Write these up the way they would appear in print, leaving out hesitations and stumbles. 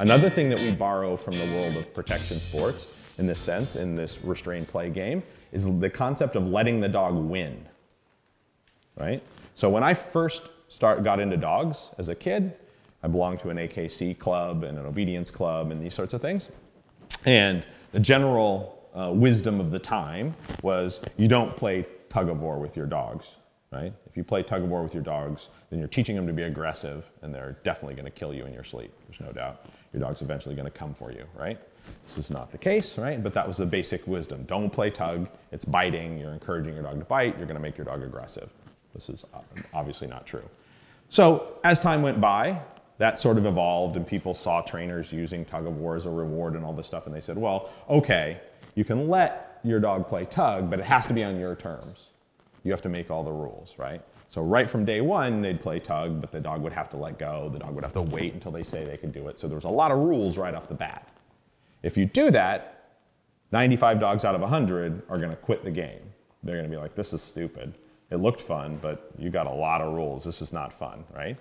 Another thing that we borrow from the world of protection sports, in this sense, in this restrained play game, is the concept of letting the dog win, right? So when I first got into dogs as a kid, I belonged to an AKC club and an obedience club and these sorts of things. And the general wisdom of the time was you don't play tug-of-war with your dogs, right? If you play tug-of-war with your dogs, then you're teaching them to be aggressive, and they're definitely going to kill you in your sleep. There's no doubt. Your dog's eventually going to come for you, right? This is not the case, right? But that was the basic wisdom. Don't play tug. It's biting. You're encouraging your dog to bite. You're going to make your dog aggressive. This is obviously not true. So as time went by, that sort of evolved, and people saw trainers using tug-of-war as a reward and all this stuff, and they said, well, okay, you can let your dog play tug, but it has to be on your terms. You have to make all the rules, right? So right from day one, they'd play tug, but the dog would have to let go. The dog would have to wait until they say they could do it. So there was a lot of rules right off the bat. If you do that, 95 dogs out of 100 are going to quit the game. They're going to be like, this is stupid. It looked fun, but you got a lot of rules. This is not fun, right?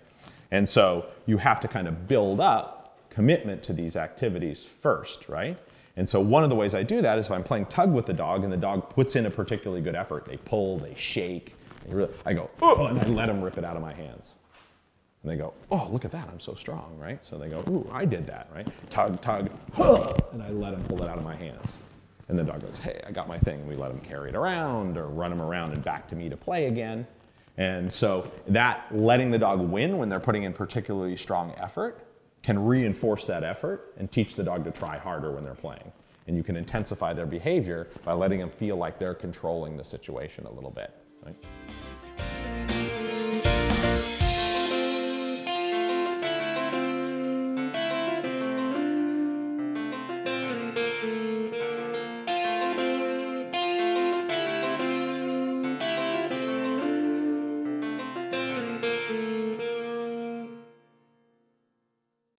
And so you have to kind of build up commitment to these activities first, right? And so one of the ways I do that is if I'm playing tug with the dog and the dog puts in a particularly good effort, they pull, they shake, they really, I go, oh, and I let them rip it out of my hands. And they go, oh, look at that, I'm so strong, right? So they go, ooh, I did that, right? Tug, tug, huh, and I let them pull it out of my hands. And the dog goes, hey, I got my thing. And we let them carry it around or run them around and back to me to play again. And so that letting the dog win when they're putting in particularly strong effort can reinforce that effort and teach the dog to try harder when they're playing. And you can intensify their behavior by letting them feel like they're controlling the situation a little bit, right?